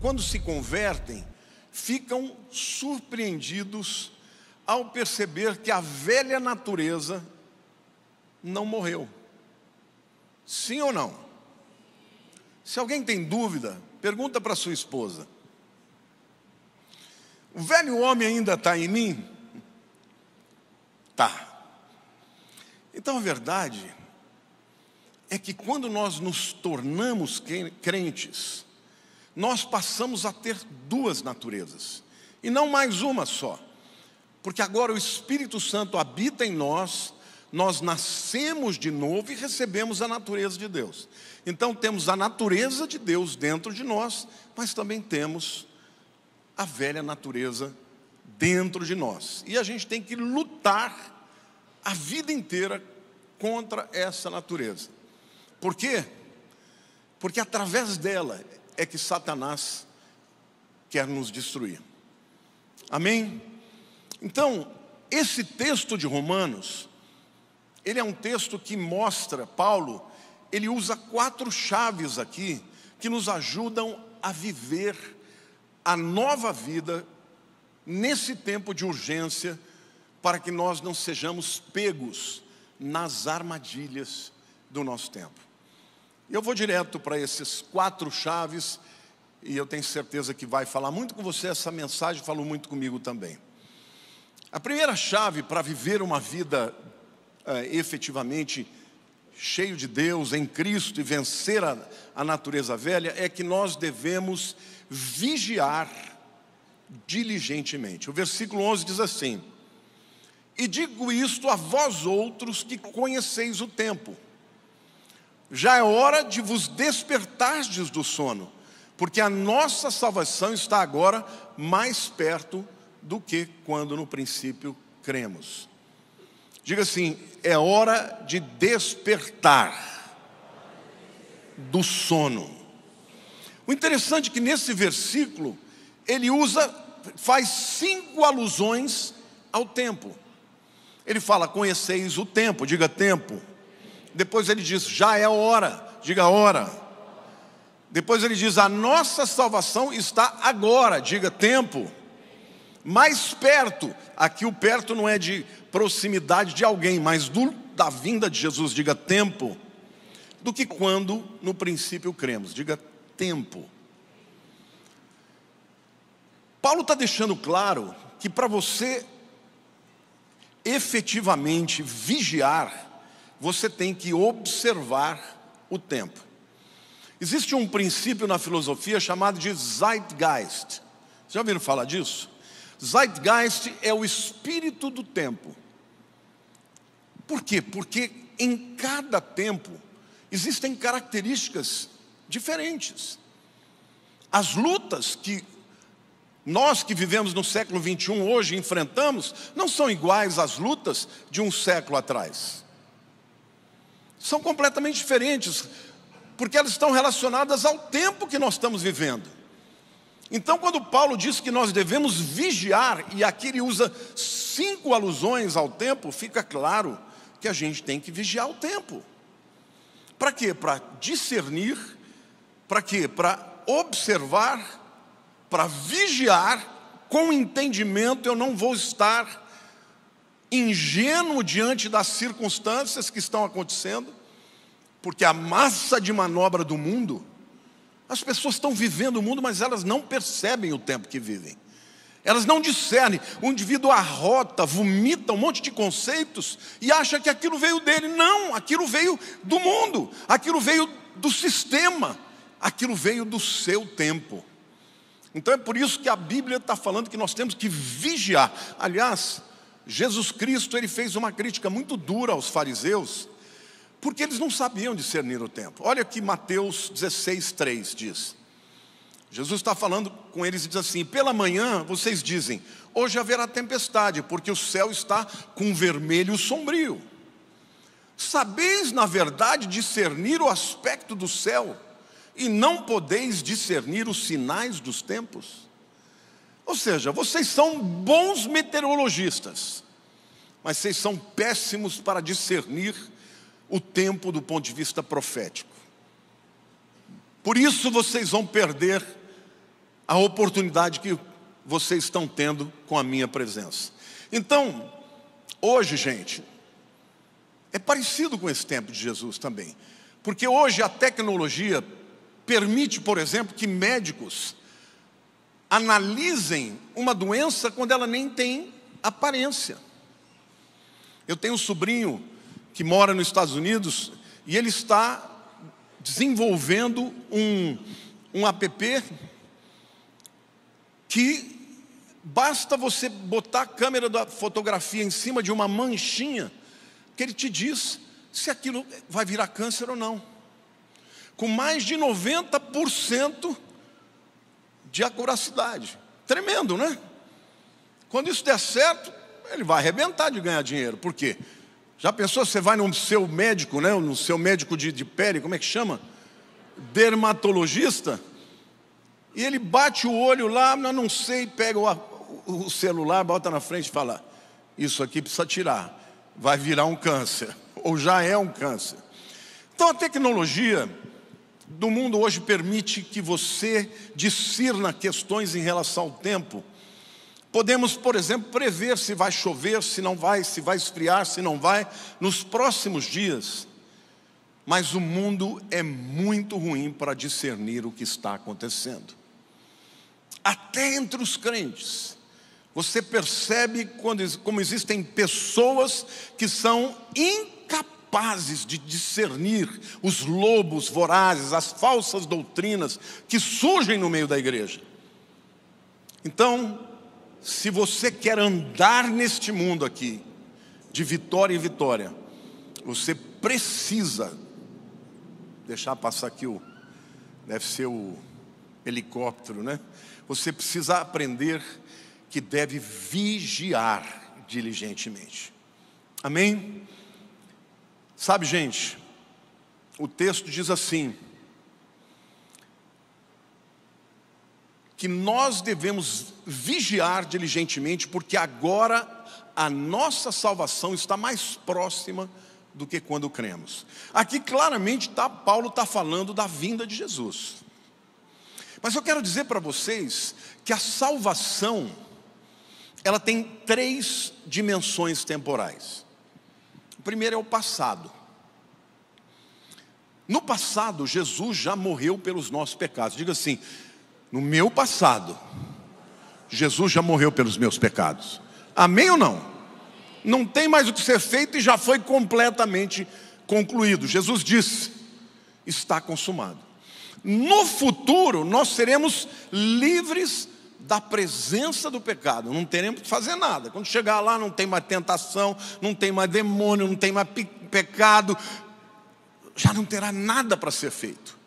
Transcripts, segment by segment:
quando se convertem, ficam surpreendidos ao perceber que a velha natureza não morreu. Sim ou não? Se alguém tem dúvida, pergunta para sua esposa: o velho homem ainda está em mim? Tá. Então a verdade é que quando nós nos tornamos crentes, nós passamos a ter duas naturezas, e não mais uma só, porque agora o Espírito Santo habita em nós, nós nascemos de novo e recebemos a natureza de Deus. Então temos a natureza de Deus dentro de nós, mas também temos a velha natureza dentro de nós. E a gente tem que lutar a vida inteira contra essa natureza. Por quê? Porque através dela é que Satanás quer nos destruir. Amém? Então, esse texto de Romanos, ele é um texto que mostra, Paulo, ele usa quatro chaves aqui que nos ajudam a viver a nova vida nesse tempo de urgência, para que nós não sejamos pegos nas armadilhas do nosso tempo. Eu vou direto para essas quatro chaves, e eu tenho certeza que vai falar muito com você. Essa mensagem falou muito comigo também. A primeira chave para viver uma vida efetivamente cheio de Deus, em Cristo, e vencer a natureza velha, é que nós devemos vigiar diligentemente. O versículo 11 diz assim: e digo isto a vós outros que conheceis o tempo, já é hora de vos despertardes do sono, porque a nossa salvação está agora mais perto do que quando no princípio cremos. Diga assim: é hora de despertar do sono. O interessante é que nesse versículo ele faz 5 alusões ao tempo. Ele fala: conheceis o tempo, diga tempo. Depois ele diz: já é hora, diga hora. Depois ele diz: a nossa salvação está agora, diga tempo. Mais perto, aqui o perto não é de proximidade de alguém, mas da vinda de Jesus, diga tempo. Do que quando no princípio cremos, diga tempo. Paulo está deixando claro que para você efetivamente vigiar, você tem que observar o tempo. Existe um princípio na filosofia chamado de Zeitgeist. Vocês já ouviram falar disso? Zeitgeist é o espírito do tempo. Por quê? Porque em cada tempo existem características diferentes. As lutas que nós que vivemos no século XXI hoje enfrentamos não são iguais às lutas de um século atrás. São completamente diferentes, porque elas estão relacionadas ao tempo que nós estamos vivendo. Então, quando Paulo diz que nós devemos vigiar, e aqui ele usa 5 alusões ao tempo, fica claro que a gente tem que vigiar o tempo. Para quê? Para discernir. Para quê? Para observar. Para vigiar com entendimento. Eu não vou estar ingênuo diante das circunstâncias que estão acontecendo, porque a massa de manobra do mundo, as pessoas estão vivendo o mundo, mas elas não percebem o tempo que vivem. Elas não discernem. O indivíduo arrota, vomita um monte de conceitos e acha que aquilo veio dele. Não, aquilo veio do mundo, aquilo veio do sistema, aquilo veio do seu tempo. Então é por isso que a Bíblia está falando que nós temos que vigiar. Aliás, Jesus Cristo, ele fez uma crítica muito dura aos fariseus, porque eles não sabiam discernir o tempo. Olha que Mateus 16:3 diz. Jesus está falando com eles e diz assim: pela manhã vocês dizem, hoje haverá tempestade, porque o céu está com vermelho sombrio. Sabeis, na verdade, discernir o aspecto do céu, e não podeis discernir os sinais dos tempos? Ou seja, vocês são bons meteorologistas, mas vocês são péssimos para discernir o tempo do ponto de vista profético. Por isso vocês vão perder a oportunidade que vocês estão tendo com a minha presença. Então, hoje, gente, é parecido com esse tempo de Jesus também. Porque hoje a tecnologia permite, por exemplo, que médicos analisem uma doença quando ela nem tem aparência. Eu tenho um sobrinho que mora nos Estados Unidos e ele está desenvolvendo um app que basta você botar a câmera da fotografia em cima de uma manchinha que ele te diz se aquilo vai virar câncer ou não. Com mais de 90% de acuracidade. Tremendo, né? Quando isso der certo, ele vai arrebentar de ganhar dinheiro. Por quê? Já pensou, você vai no seu médico, né? No seu médico de pele, como é que chama? Dermatologista. E ele bate o olho lá, não sei, pega o celular, bota na frente e fala: isso aqui precisa tirar, vai virar um câncer. Ou já é um câncer. Então a tecnologia do mundo hoje permite que você discirna questões em relação ao tempo. Podemos, por exemplo, prever se vai chover, se não vai, se vai esfriar, se não vai, nos próximos dias. Mas o mundo é muito ruim para discernir o que está acontecendo. Até entre os crentes. Você percebe como existem pessoas que são incapazes de discernir os lobos vorazes, as falsas doutrinas que surgem no meio da igreja. Então, se você quer andar neste mundo aqui, de vitória em vitória, você precisa deixar passar aqui deve ser o helicóptero, né? Você precisa aprender que deve vigiar diligentemente. Amém? Sabe, gente, o texto diz assim, que nós devemos vigiar diligentemente, porque agora a nossa salvação está mais próxima do que quando cremos. Aqui claramente Paulo está falando da vinda de Jesus. Mas eu quero dizer para vocês que a salvação, ela tem três dimensões temporais. O primeiro é o passado. No passado, Jesus já morreu pelos nossos pecados. Diga assim: no meu passado, Jesus já morreu pelos meus pecados. Amém ou não? Não tem mais o que ser feito e já foi completamente concluído. Jesus disse: está consumado. No futuro, nós seremos livres da presença do pecado. Não teremos que fazer nada. Quando chegar lá, não tem mais tentação, não tem mais demônio, não tem mais pecado. Já não terá nada para ser feito.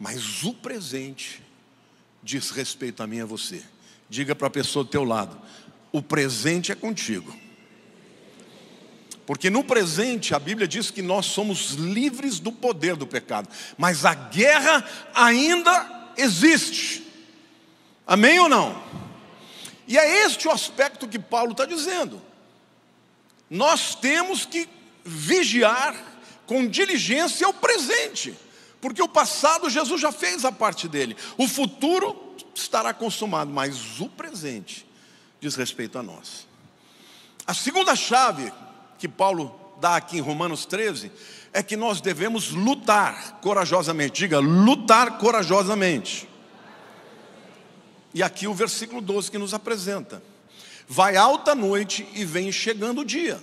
Mas o presente diz respeito a mim e a você. Diga para a pessoa do teu lado: o presente é contigo. Porque no presente a Bíblia diz que nós somos livres do poder do pecado. Mas a guerra ainda existe. Amém ou não? E é este o aspecto que Paulo está dizendo. Nós temos que vigiar com diligência o presente. Porque o passado, Jesus já fez a parte dele. O futuro estará consumado, mas o presente diz respeito a nós. A segunda chave que Paulo dá aqui em Romanos 13 é que nós devemos lutar corajosamente. Diga: lutar corajosamente. E aqui o versículo 12 que nos apresenta: vai alta a noite e vem chegando o dia.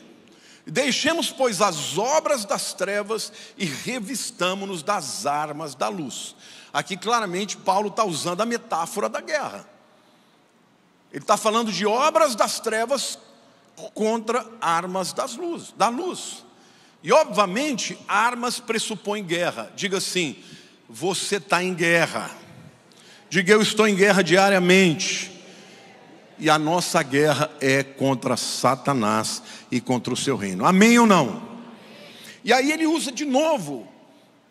Deixemos, pois, as obras das trevas e revistamo-nos das armas da luz. Aqui claramente Paulo está usando a metáfora da guerra. Ele está falando de obras das trevas contra armas da luz. E obviamente armas pressupõem guerra. Diga assim: você está em guerra. Diga: eu estou em guerra diariamente. E a nossa guerra é contra Satanás e contra o seu reino. Amém ou não? Amém. E aí ele usa de novo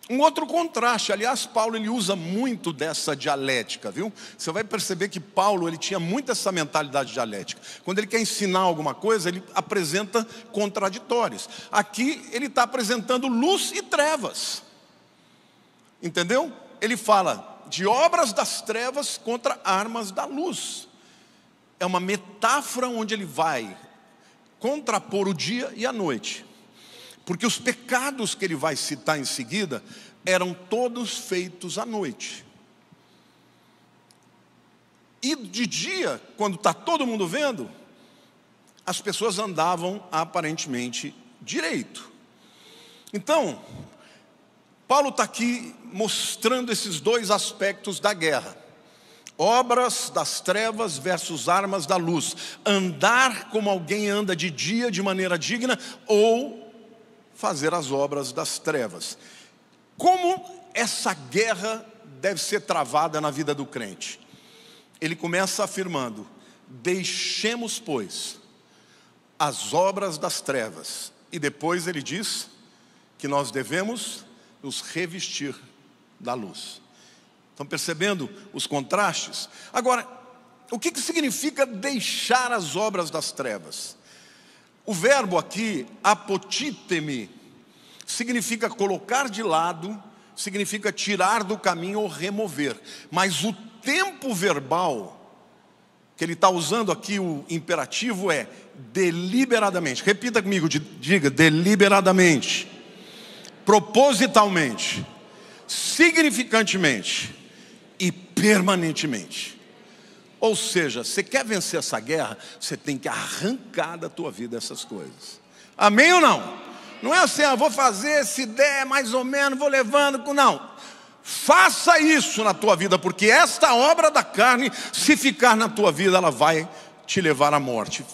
um outro contraste. Aliás, Paulo ele usa muito dessa dialética, viu? Você vai perceber que Paulo ele tinha muito essa mentalidade dialética. Quando ele quer ensinar alguma coisa, ele apresenta contraditórios. Aqui ele está apresentando luz e trevas. Entendeu? Ele fala: de obras das trevas contra armas da luz. É uma metáfora onde ele vai contrapor o dia e a noite, porque os pecados que ele vai citar em seguida eram todos feitos à noite. E de dia, quando está todo mundo vendo, as pessoas andavam aparentemente direito. Então, Paulo está aqui mostrando esses dois aspectos da guerra: obras das trevas versus armas da luz. Andar como alguém anda de dia de maneira digna, ou fazer as obras das trevas. Como essa guerra deve ser travada na vida do crente? Ele começa afirmando: deixemos, pois, as obras das trevas. E depois ele diz que nós devemos nos revestir da luz. Estão percebendo os contrastes? Agora, o que significa deixar as obras das trevas? O verbo aqui, apotíteme, significa colocar de lado, significa tirar do caminho ou remover. Mas o tempo verbal que ele está usando aqui, o imperativo, é deliberadamente. Repita comigo, diga: deliberadamente, propositalmente, significantemente e permanentemente. Ou seja, você quer vencer essa guerra, você tem que arrancar da tua vida essas coisas. Amém ou não? Não é assim: ah, vou fazer, se der mais ou menos, vou levando. Não. Faça isso na tua vida, porque esta obra da carne, se ficar na tua vida, ela vai te levar à morte.